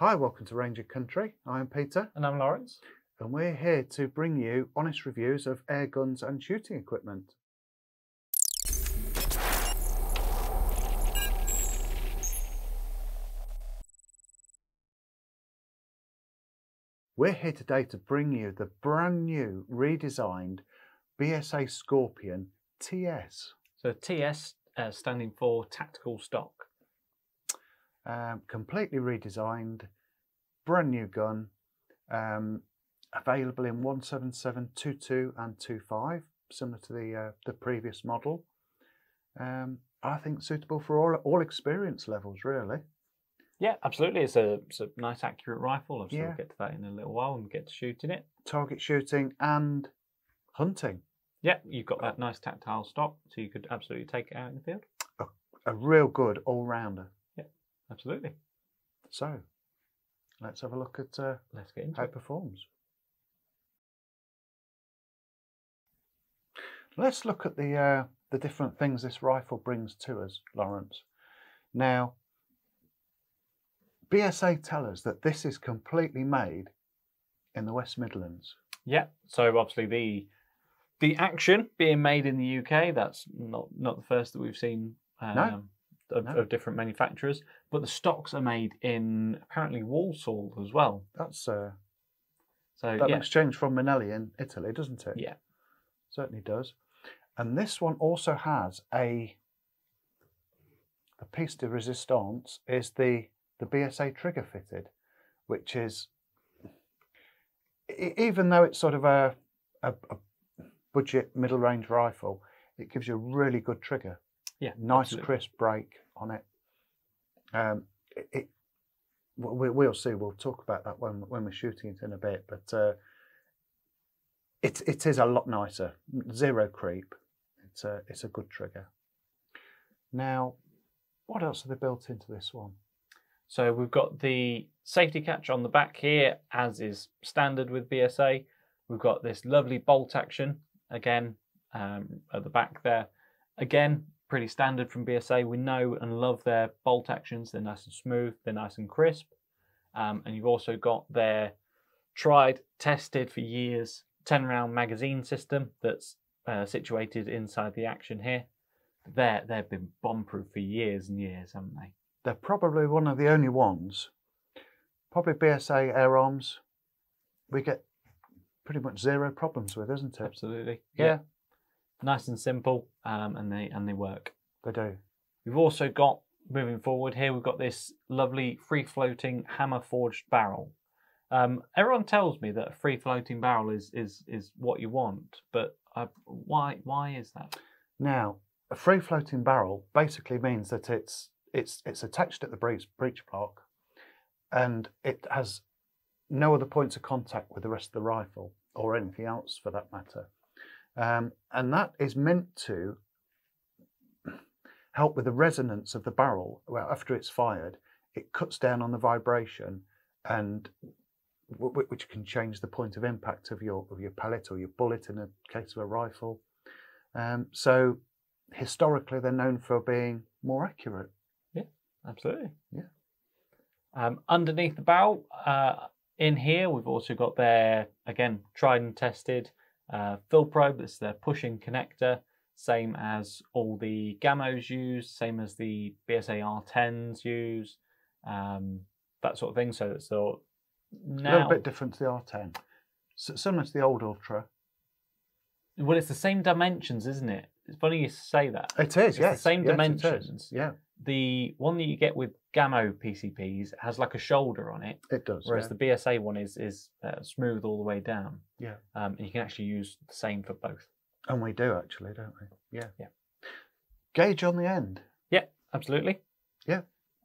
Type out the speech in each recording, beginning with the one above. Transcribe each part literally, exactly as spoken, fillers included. Hi, welcome to Ranger Country. I'm Peter. And I'm Lawrence. And we're here to bring you honest reviews of air guns and shooting equipment. We're here today to bring you the brand new redesigned B S A Scorpion T S. So T S uh, standing for Tactical Stock. Um, completely redesigned, brand new gun, um, available in one seventy-seven, twenty-two and twenty-five, similar to the, uh, the previous model. Um, I think suitable for all, all experience levels really. Yeah, absolutely. It's a, it's a nice, accurate rifle. I'm sure yeah. we'll get to that in a little while and get to shooting it. Target shooting and hunting. Yeah, you've got that nice tactile stock, so you could absolutely take it out in the field. A, a real good all-rounder. Yeah, absolutely. So, let's have a look at uh, let's get into how it performs. Let's look at the, uh, the different things this rifle brings to us, Lawrence. Now, B S A tell us that this is completely made in the West Midlands. Yeah, so obviously the the action being made in the U K, that's not, not the first that we've seen um, no. Of, no. of different manufacturers, but the stocks are made in apparently Walsall as well. That's uh, so that's yeah. an exchange from Minelli in Italy, doesn't it? Yeah. Certainly does. And this one also has a, the piece de resistance is the the B S A trigger fitted, which is, even though it's sort of a, a, a budget middle range rifle, it gives you a really good trigger. Yeah, nice absolutely. Crisp break on it. Um, it, it we, we'll see. We'll talk about that when when we're shooting it in a bit. But uh, it it is a lot nicer. Zero creep. It's a it's a good trigger. Now, what else have they built into this one? So we've got the safety catch on the back here, as is standard with B S A. We've got this lovely bolt action, again, um, at the back there. Again, pretty standard from B S A. We know and love their bolt actions. They're nice and smooth, they're nice and crisp. Um, and you've also got their tried, tested for years, ten round magazine system that's uh, situated inside the action here. They're, they've been bomb-proof for years and years, haven't they? They're probably one of the only ones, probably B S A Air Arms, we get pretty much zero problems with, isn't it? Absolutely. Yeah. yeah. Nice and simple, um, and they and they work. They do. We've also got, moving forward here, we've got this lovely free-floating hammer-forged barrel. Um, everyone tells me that a free-floating barrel is, is, is what you want, but uh, why, why is that? Now, a free-floating barrel basically means that it's It's, it's attached at the breech, breech block, and it has no other points of contact with the rest of the rifle or anything else for that matter. Um, and that is meant to help with the resonance of the barrel. Well, after it's fired, it cuts down on the vibration, and w which can change the point of impact of your, of your pellet or your bullet in a case of a rifle. Um, so historically, they're known for being more accurate. Absolutely. Yeah. Um, underneath the barrel, uh, in here, we've also got their, again, tried and tested uh, fill probe. It's their push-in connector, same as all the Gamos use, same as the B S A R tens use, um, that sort of thing. So it's so now, a little bit different to the R ten. So, similar to the old Ultra. Well, it's the same dimensions, isn't it? It's funny you say that. It is, it's yes. the same yes, dimensions. Yeah. The one that you get with Gamo P C Ps has like a shoulder on it. It does. Whereas yeah. the B S A one is is uh, smooth all the way down. Yeah. Um, and you can actually use the same for both. And we do actually, don't we? Yeah. Yeah. Gauge on the end. Yeah, absolutely. Yeah.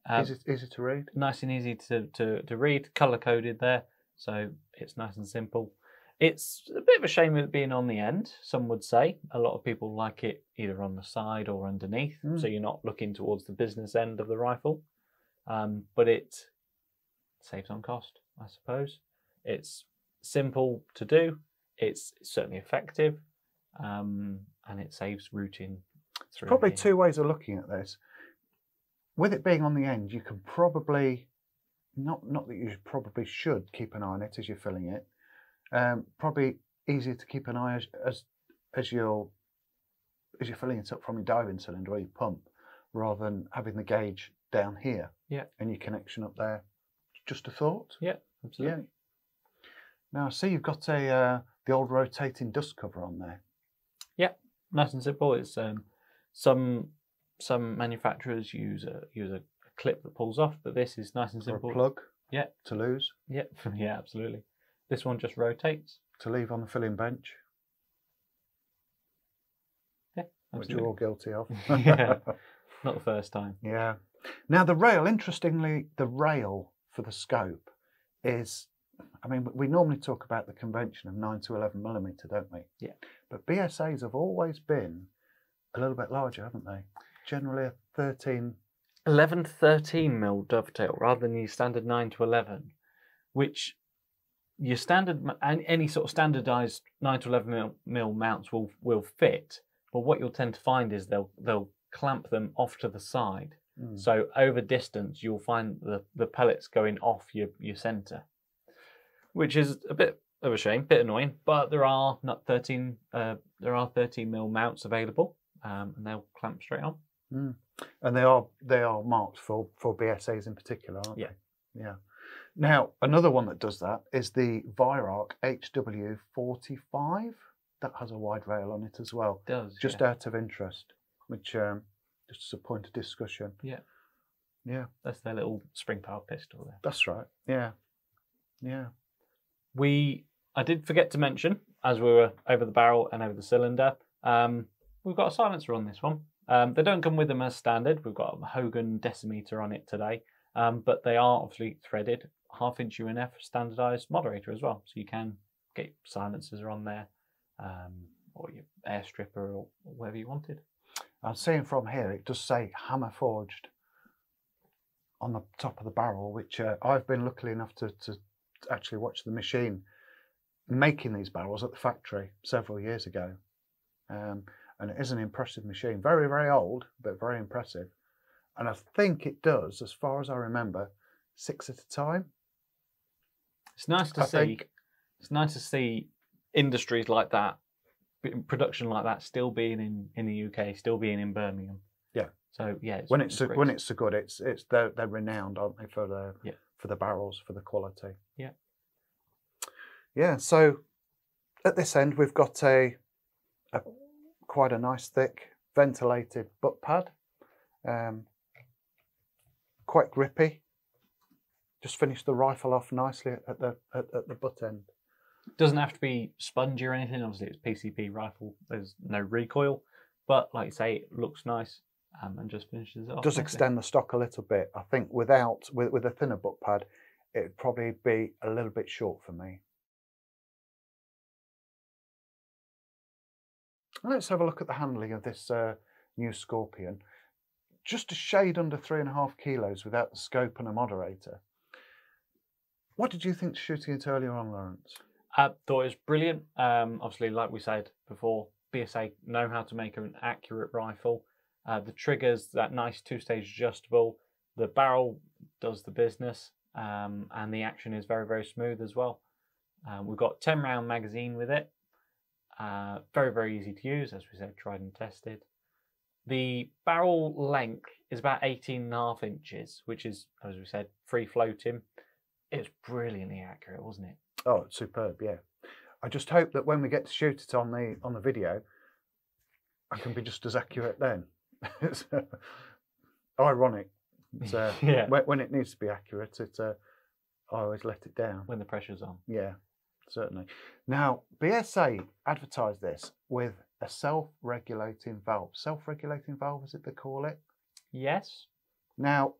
Um, easy, easy to read. Nice and easy to to, to read. Color coded there, so it's nice and simple. It's a bit of a shame it being on the end, some would say. A lot of people like it either on the side or underneath, mm. so you're not looking towards the business end of the rifle. Um, but it saves on cost, I suppose. It's simple to do, it's certainly effective, um, and it saves routing. There's probably two ways of looking at this. With it being on the end, you can probably not not that you probably should keep an eye on it as you're filling it. Um, probably easier to keep an eye as as, as you're as you're filling it up from your diving cylinder or your pump, rather than having the gauge down here. Yeah. And your connection up there. Just a thought. Yeah, absolutely. Yeah. Now I see you've got a uh, the old rotating dust cover on there. Yeah, nice and simple. It's um, some some manufacturers use a use a clip that pulls off, but this is nice and simple. Or a plug. Yeah. To lose. Yeah. Yeah, absolutely. This one just rotates. To leave on the filling bench. Yeah. Absolutely. Which you're all guilty of. Yeah. Not the first time. Yeah. Now the rail, interestingly, the rail for the scope is, I mean, we normally talk about the convention of nine to eleven millimeter, don't we? Yeah. But B S As have always been a little bit larger, haven't they? Generally a thirteen, eleven to thirteen mil dovetail rather than your standard nine to eleven, which your standard, any sort of standardized nine to eleven mil mounts will will fit, but what you'll tend to find is they'll they'll clamp them off to the side. Mm. So over distance, you'll find the, the pellets going off your, your centre, which is a bit of a shame, a bit annoying. But there are not thirteen uh, there are thirteen mil mounts available, um, and they'll clamp straight on. Mm. And they are they are marked for for B S As in particular, aren't yeah. they? Yeah. Now another one that does that is the Vyroark H W forty-five. That has a wide rail on it as well. It does, just yeah. out of interest, which. Um, Just as a point of discussion. Yeah. Yeah. That's their little spring powered pistol there. That's right. Yeah. Yeah. We, I did forget to mention, as we were over the barrel and over the cylinder, um, we've got a silencer on this one. Um, they don't come with them as standard. We've got a Hogan decimeter on it today, um, but they are obviously threaded, half inch U N F standardized moderator as well. So you can get silencers on there, um, or your air stripper or whatever you wanted. And seeing from here, it does say hammer forged on the top of the barrel, which uh, I've been lucky enough to, to actually watch the machine making these barrels at the factory several years ago. Um, and it is an impressive machine, very, very old, but very impressive. And I think it does, as far as I remember, six at a time. It's nice to I see. Think. It's nice to see industries like that. Production like that still being in in the U K, still being in Birmingham. Yeah. So yeah. It's when it's a, when it's so good, it's it's they're, they're renowned, aren't they, for the yeah. for the barrels, for the quality. Yeah. Yeah. So at this end, we've got a, a quite a nice thick ventilated butt pad, um, quite grippy. Just finished the rifle off nicely at the at, at the butt end. Doesn't have to be spongy or anything. Obviously, it's P C P rifle. There's no recoil, but like you say, it looks nice um, and just finishes it off. Does extend the stock a little bit. I think without with with a thinner butt pad, it'd probably be a little bit short for me. Let's have a look at the handling of this uh, new Scorpion. Just a shade under three and a half kilos without the scope and a moderator. What did you think shooting it earlier on, Lawrence? I thought it was brilliant. Um, obviously, like we said before, B S A know how to make an accurate rifle. Uh, the trigger's that nice two-stage adjustable. The barrel does the business, um, and the action is very, very smooth as well. Um, we've got ten round magazine with it. Uh, very, very easy to use, as we said, tried and tested. The barrel length is about eighteen and a half inches, which is, as we said, free floating. It was brilliantly accurate, wasn't it? Oh, it's superb, yeah. I just hope that when we get to shoot it on the on the video, I can be just as accurate then. It's uh, ironic. It's, uh, yeah. When, when it needs to be accurate, it uh, I always let it down. When the pressure's on. Yeah, certainly. Now, B S A advertised this with a self-regulating valve. Self-regulating valve, is it they call it? Yes. Now,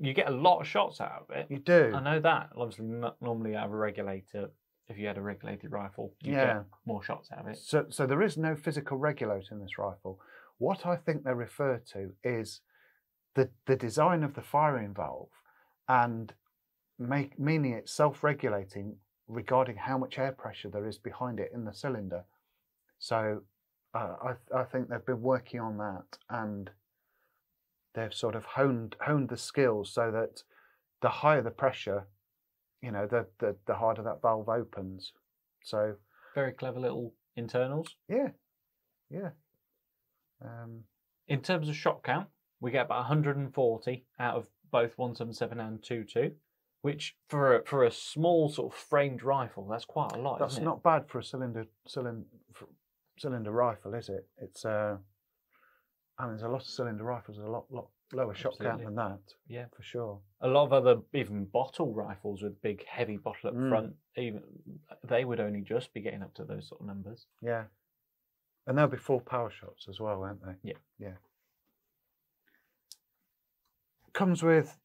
you get a lot of shots out of it. You do. I know that. Obviously, not normally out of a regulator, if you had a regulated rifle, you yeah. get more shots out of it. So, so there is no physical regulator in this rifle. What I think they refer to is the the design of the firing valve, and make meaning it's self-regulating regarding how much air pressure there is behind it in the cylinder. So, uh, I I think they've been working on that and. They've sort of honed honed the skills so that the higher the pressure, you know, the the, the harder that valve opens. So very clever little internals. Yeah, yeah. Um, in terms of shot count, we get about one hundred and forty out of both one seventy-seven and twenty-two, which for a, for a small sort of framed rifle, that's quite a lot. That's isn't not it? bad for a cylinder cylinder cylinder rifle, is it? It's uh, and there's a lot of cylinder rifles, a lot lot lower Absolutely. shot count than that. Yeah, for sure. A lot of other even bottle rifles with big heavy bottle up mm. front, even they would only just be getting up to those sort of numbers. Yeah. And they'll be full power shots as well, won't they? Yeah. Yeah. Comes with,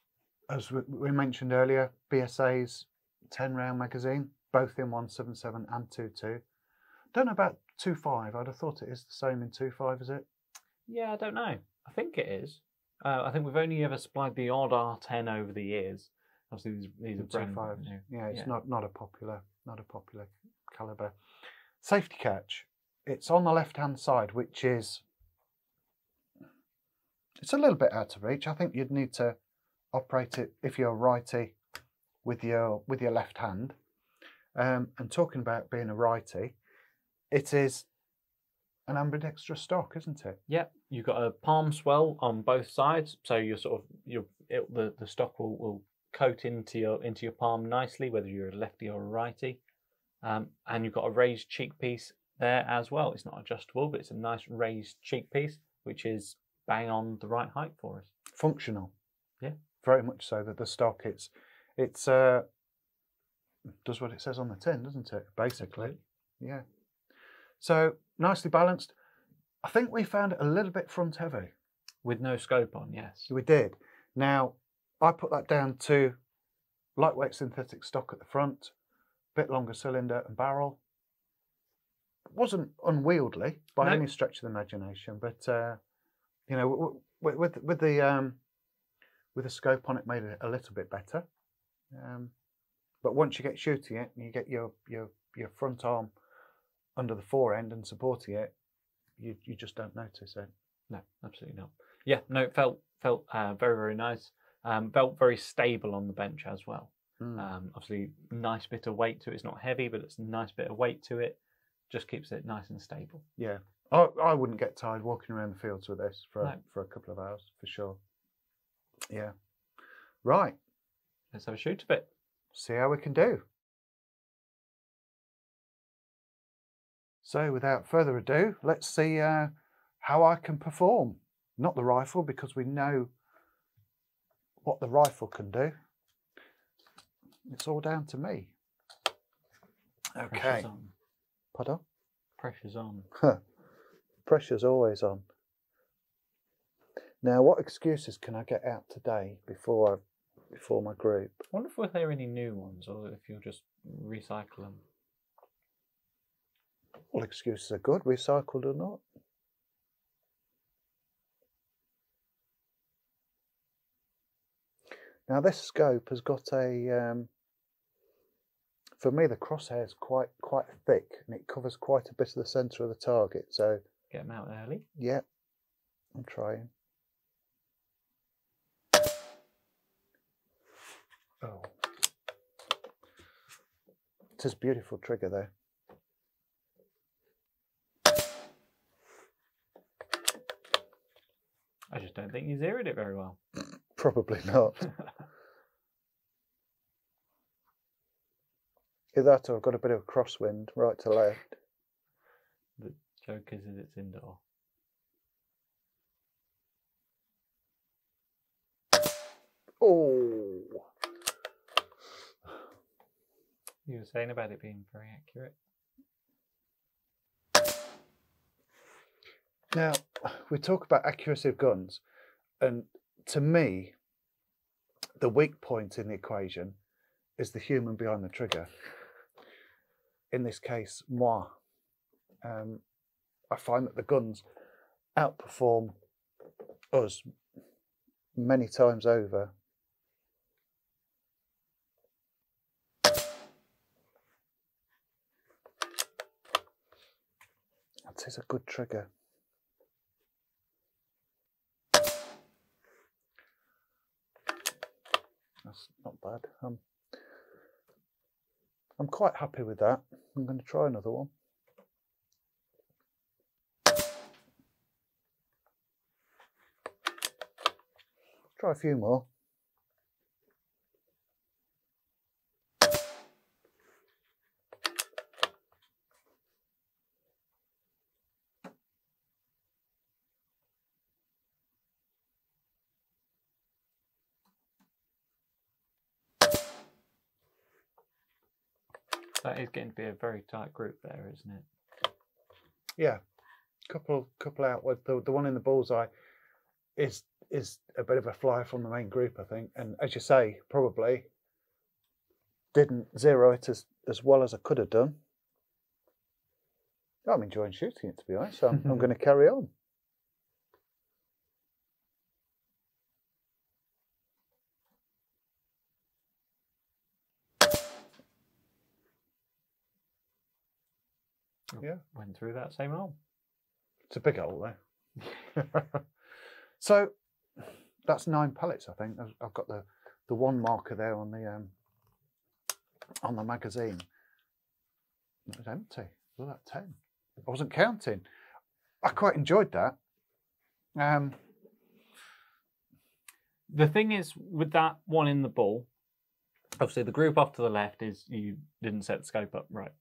as we mentioned earlier, B S A's ten round magazine, both in one seventy-seven and twenty-two. Don't know about twenty-five. I'd have thought it is the same in twenty-five, is it? Yeah, I don't know. I think it is. Uh, I think we've only ever supplied the odd R ten over the years. Obviously, these, these are brand new. Yeah, it's yeah. not not a popular, not a popular caliber. Safety catch. It's on the left-hand side, which is, it's a little bit out of reach. I think you'd need to operate it if you're righty with your with your left hand. Um, and talking about being a righty, it is an ambidextrous stock, isn't it? Yeah, you've got a palm swell on both sides, so you're sort of you're it, the the stock will will coat into your into your palm nicely, whether you're a lefty or a righty. Um, and you've got a raised cheek piece there as well. It's not adjustable, but it's a nice raised cheek piece, which is bang on the right height for us. Functional, yeah, very much so. That the stock, it's it's uh, does what it says on the tin, doesn't it? Basically, yeah. So nicely balanced. I think we found it a little bit front heavy, with no scope on. Yes, we did. Now I put that down to lightweight synthetic stock at the front, a bit longer cylinder and barrel. Wasn't unwieldy by no. any stretch of the imagination, but uh, you know, with with, with the um, with the scope on, it made it a little bit better. Um, but once you get shooting it, and you get your your your front arm under the fore end and supporting it, you you just don't notice it. No, absolutely not. Yeah, no, it felt felt uh, very very nice. Um, felt very stable on the bench as well. Mm. Um, obviously, nice bit of weight to it. It's not heavy, but it's a nice bit of weight to it. Just keeps it nice and stable. Yeah, I, I wouldn't get tired walking around the fields with this for no. for a couple of hours for sure. Yeah, right. Let's have a shoot a bit. See how we can do. So without further ado, let's see uh, how I can perform. Not the rifle, because we know what the rifle can do. It's all down to me. Okay. Pardon? Pressure's on. Huh. Pressure's always on. Now, what excuses can I get out today before I, before my group? I wonder if there are any new ones, or if you'll just recycle them. All excuses are good, recycled or not. Now, this scope has got a... Um, For me, the crosshair is quite quite thick, and it covers quite a bit of the centre of the target. So get them out early. Yeah, I'm trying. Oh, it's this beautiful trigger there. I just don't think you zeroed it very well. Probably not. Either that, or I've got a bit of a crosswind right to left. The joke is that it's indoor. Oh! You were saying about it being very accurate. Now, we talk about accuracy of guns, and to me, the weak point in the equation is the human behind the trigger. In this case, moi. Um, I find that the guns outperform us many times over. That is a good trigger. That's that's not bad. Um, I'm quite happy with that. I'm going to try another one. Try a few more. That is getting to be a very tight group there, isn't it? Yeah, couple couple out with the the one in the bullseye is is a bit of a flyer from the main group, I think, and as you say, probably didn't zero it as as well as I could have done. I'm enjoying shooting it, to be honest, so I'm, I'm going to carry on. Yeah, went through that same hole. It's a big hole there. So that's nine pellets, I think. I've got the the one marker there on the um on the magazine. It was empty. Was that ten? I wasn't counting. I quite enjoyed that. Um, the thing is, with that one in the ball, obviously the group off to the left is you didn't set the scope up right.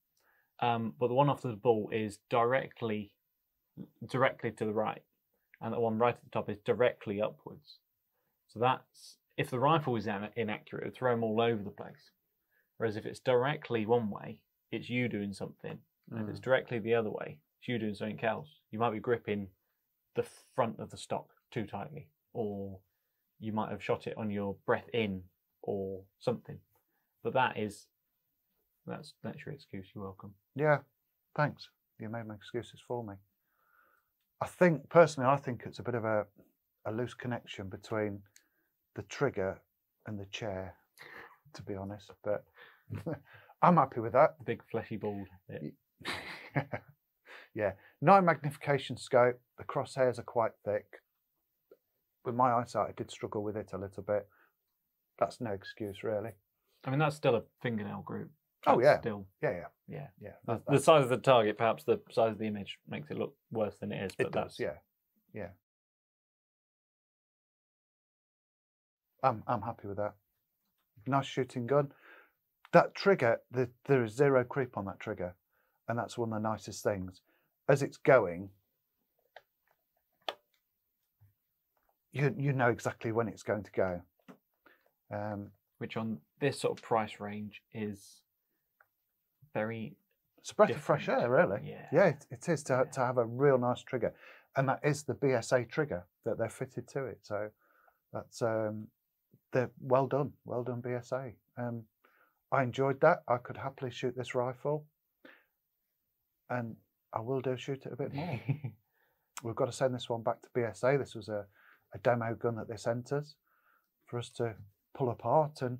Um, but the one off the ball is directly, directly to the right, and the one right at the top is directly upwards. So that's, if the rifle is inaccurate, it would throw them all over the place. Whereas if it's directly one way, it's you doing something. And mm. if it's directly the other way, it's you doing something else. You might be gripping the front of the stock too tightly, or you might have shot it on your breath in, or something. But that is. That's that's your excuse. You're welcome. Yeah, thanks. You made my excuses for me. I think personally, I think it's a bit of a a loose connection between the trigger and the chair, to be honest. But I'm happy with that. The big fleshy ball bit. Yeah, nine magnification scope. The crosshairs are quite thick. With my eyesight, I did struggle with it a little bit. That's no excuse, really. I mean, that's still a fingernail group. Oh yeah. Still, yeah, yeah, yeah, yeah. That, the size of the target, perhaps the size of the image, makes it look worse than it is. But it does, that's... yeah, yeah. I'm I'm happy with that. Nice shooting gun. That trigger, the, there is zero creep on that trigger, and that's one of the nicest things. As it's going, you you know exactly when it's going to go. Um, Which on this sort of price range is. Very it's a breath different. Of fresh air, really. Yeah, yeah it, it is to, yeah. to have a real nice trigger, and that is the B S A trigger that they're fitted to it. So that's um, they're well done, well done B S A. Um, I enjoyed that. I could happily shoot this rifle, and I will do shoot it a bit more. We've got to send this one back to B S A. This was a, a demo gun that they sent us for us to pull apart and.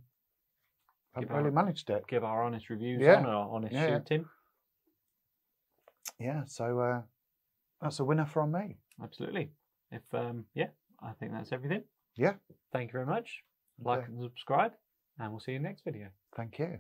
I've really managed it. Give our honest reviews yeah. on our honest yeah. shooting. Yeah, so uh, that's a winner from me. Absolutely. If um, yeah, I think that's everything. Yeah. Thank you very much. Like yeah. and subscribe, and we'll see you in the next video. Thank you.